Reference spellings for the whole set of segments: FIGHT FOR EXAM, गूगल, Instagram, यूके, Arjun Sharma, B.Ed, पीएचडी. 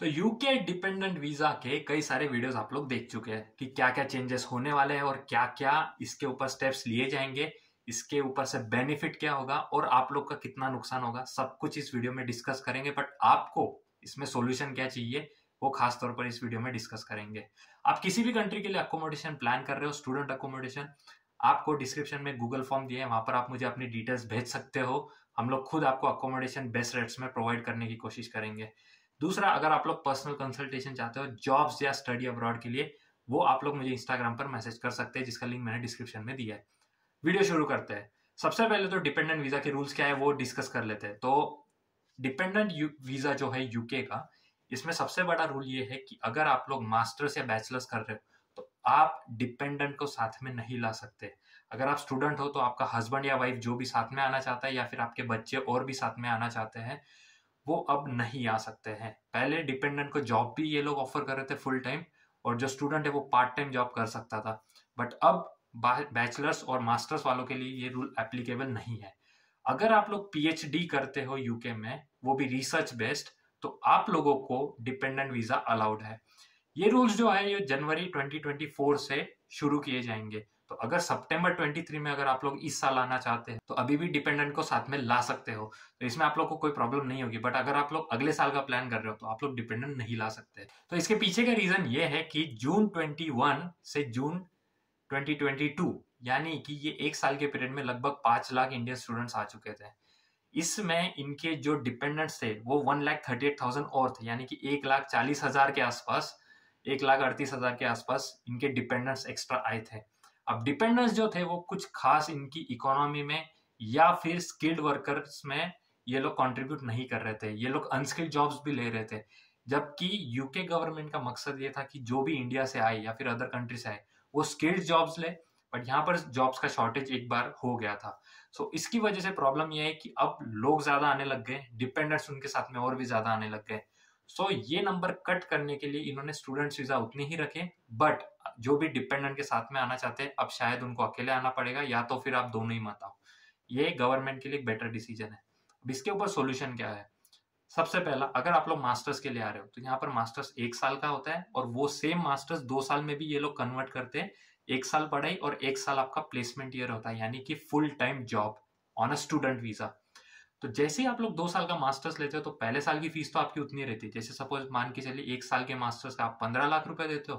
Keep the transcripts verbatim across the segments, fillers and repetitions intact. तो यूके dependent visa के कई सारे वीडियोस आप लोग देख चुके हैं कि क्या क्या चेंजेस होने वाले हैं और क्या क्या इसके ऊपर स्टेप्स लिए जाएंगे, इसके ऊपर से बेनिफिट क्या होगा और आप लोग का कितना नुकसान होगा, सब कुछ इस वीडियो में डिस्कस करेंगे। बट आपको इसमें सॉल्यूशन क्या चाहिए वो खास तौर पर इस वीडियो में डिस्कस करेंगे। आप किसी भी कंट्री के लिए अकोमोडेशन प्लान कर रहे हो, स्टूडेंट अकोमोडेशन, आपको डिस्क्रिप्शन में गूगल फॉर्म दिया है, वहां पर आप मुझे अपनी डिटेल्स भेज सकते हो। हम लोग खुद आपको अकोमोडेशन बेस्ट रेट्स में प्रोवाइड करने की कोशिश करेंगे। दूसरा, अगर आप लोग पर्सनल कंसल्टेशन चाहते हो जॉब्स या स्टडी अब्रॉड के लिए, वो आप लोग मुझे इंस्टाग्राम पर मैसेज कर सकते हैं, जिसका लिंक मैंने डिस्क्रिप्शन में दिया है। वीडियो शुरू करते हैं। सबसे पहले तो डिपेंडेंट वीजा के रूल्स क्या है वो डिस्कस कर लेते हैं। तो डिपेंडेंट वीजा जो है यूके का, इसमें सबसे बड़ा रूल ये है कि अगर आप लोग मास्टर्स या बैचलर्स कर रहे हो तो आप डिपेंडेंट को साथ में नहीं ला सकते। अगर आप स्टूडेंट हो तो आपका हस्बैंड या वाइफ जो भी साथ में आना चाहता है या फिर आपके बच्चे और भी साथ में आना चाहते हैं वो अब नहीं आ सकते हैं। पहले डिपेंडेंट को जॉब भी ये लोग ऑफर कर रहे थे फुल टाइम, और जो स्टूडेंट है वो पार्ट टाइम जॉब कर सकता था। बट अब बैचलर्स और मास्टर्स वालों के लिए ये रूल एप्लीकेबल नहीं है। अगर आप लोग पीएचडी करते हो यूके में, वो भी रिसर्च बेस्ड, तो आप लोगों को डिपेंडेंट वीजा अलाउड है। ये रूल्स जो है ये जनवरी ट्वेंटी ट्वेंटी फोर से शुरू किए जाएंगे। तो अगर सितंबर तेईस में अगर आप लोग इस साल आना चाहते हैं तो अभी भी डिपेंडेंट को साथ में ला सकते हो, तो इसमें आप लोग को कोई प्रॉब्लम नहीं होगी। बट अगर आप लोग अगले साल का प्लान कर रहे हो तो आप लोग डिपेंडेंट नहीं ला सकते। तो इसके पीछे का रीजन ये है कि जून इक्कीस से जून ट्वेंटी ट्वेंटी टू, यानी कि ये एक साल के पीरियड में लगभग पांच लाख इंडियन स्टूडेंट्स आ चुके थे। इसमें इनके जो डिपेंडेंट्स थे वो one lakh thirty eight thousand और थे, यानी कि एक लाख चालीस हजार के आसपास, एक लाख अड़तीस हजार के आसपास इनके डिपेंडेंट्स एक्स्ट्रा आए थे। अब डिपेंडेंट्स जो थे वो कुछ खास इनकी इकोनॉमी में या फिर स्किल्ड वर्कर्स में ये लोग कंट्रीब्यूट नहीं कर रहे थे, ये लोग अनस्किल्ड जॉब्स भी ले रहे थे। जबकि यूके गवर्नमेंट का मकसद ये था कि जो भी इंडिया से आए या फिर अदर कंट्री से आए वो स्किल्ड जॉब्स ले, बट यहाँ पर जॉब्स का शॉर्टेज एक बार हो गया था। सो इसकी वजह से प्रॉब्लम यह है कि अब लोग ज्यादा आने लग गए, डिपेंडेंट्स उनके साथ में और भी ज्यादा आने लग गए। सो so, ये नंबर कट करने के लिए इन्होंने स्टूडेंट्स वीजा उतने ही रखे, बट जो भी डिपेंडेंट के साथ में आना चाहते हैं अब शायद उनको अकेले आना पड़ेगा, या तो फिर आप दोनों ही मत आओ। ये गवर्नमेंट के लिए एक बेटर डिसीजन है। अब इसके ऊपर सॉल्यूशन क्या है? सबसे पहला, अगर आप लोग मास्टर्स के लिए आ रहे हो तो यहाँ पर मास्टर्स एक साल का होता है, और वो सेम मास्टर्स दो साल में भी ये लोग कन्वर्ट करते हैं। एक साल पढ़ाई और एक साल आपका प्लेसमेंट ईयर होता है, यानी कि full time job on a student visa. तो जैसे ही आप लोग दो साल का मास्टर्स लेते हो तो पहले साल की फीस तो आपकी उतनी रहती है। जैसे सपोज मान के चलिए एक साल के मास्टर्स का आप पंद्रह लाख रुपए देते हो,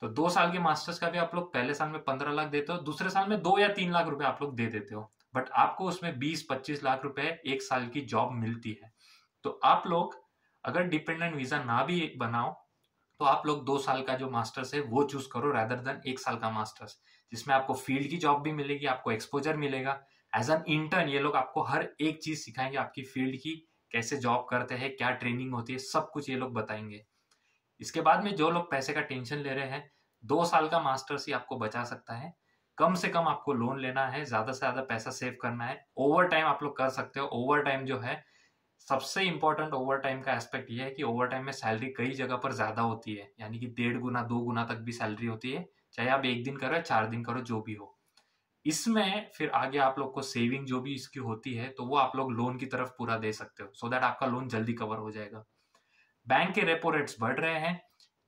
तो दो साल के मास्टर्स का भी आप लोग पहले साल में पंद्रह लाख देते हो, दूसरे साल में दो या तीन लाख रुपए आप लोग दे देते हो। बट आपको उसमें बीस पच्चीस लाख रुपए एक साल की जॉब मिलती है। तो आप लोग अगर डिपेंडेंट वीजा ना भी बनाओ तो आप लोग दो साल का जो मास्टर्स है वो चूज करो रादर देन एक साल का मास्टर्स, जिसमें आपको फील्ड की जॉब भी मिलेगी, आपको एक्सपोजर मिलेगा। एज एन इंटर्न ये लोग आपको हर एक चीज सिखाएंगे, आपकी फील्ड की कैसे जॉब करते हैं, क्या ट्रेनिंग होती है, सब कुछ ये लोग बताएंगे। इसके बाद में जो लोग पैसे का टेंशन ले रहे हैं, दो साल का मास्टर्स ही आपको बचा सकता है। कम से कम आपको लोन लेना है, ज्यादा से ज्यादा पैसा सेव करना है। ओवर टाइम आप लोग कर सकते हो। ओवर टाइम जो है सबसे इंपॉर्टेंट, ओवर टाइम का एस्पेक्ट ये है कि ओवर टाइम में सैलरी कई जगह पर ज्यादा होती है, यानी कि डेढ़ गुना दो गुना तक भी सैलरी होती है, चाहे आप एक दिन करो चार दिन करो जो भी हो। इसमें फिर आगे आप लोग को सेविंग जो भी इसकी होती है तो वो आप लोग लोन की तरफ पूरा दे सकते हो, सो दैट आपका लोन जल्दी कवर हो जाएगा। बैंक के रेपो रेट्स बढ़ रहे हैं,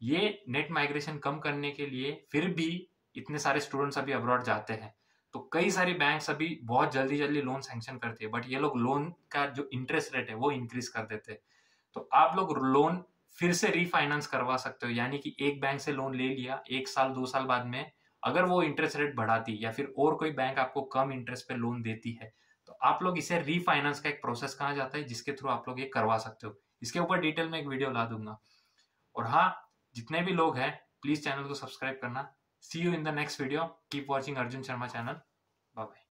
ये नेट माइग्रेशन कम करने के लिए, फिर भी इतने सारे स्टूडेंट्स अभी अब्रॉड जाते हैं तो कई सारे बैंक्स अभी बहुत जल्दी जल्दी लोन सैंक्शन करते हैं, बट ये लोग लोन का जो इंटरेस्ट रेट है वो इंक्रीज कर देते हैं। तो आप लोग लोन फिर से रीफाइनेंस करवा सकते हो, यानी कि एक बैंक से लोन ले लिया, एक साल दो साल बाद में अगर वो इंटरेस्ट रेट बढ़ाती या फिर और कोई बैंक आपको कम इंटरेस्ट पे लोन देती है तो आप लोग इसे रीफाइनेंस का एक प्रोसेस कहा जाता है, जिसके थ्रू आप लोग ये करवा सकते हो। इसके ऊपर डिटेल में एक वीडियो ला दूंगा। और हाँ, जितने भी लोग हैं प्लीज चैनल को सब्सक्राइब करना। See you in the next video. Keep watching Arjun Sharma channel.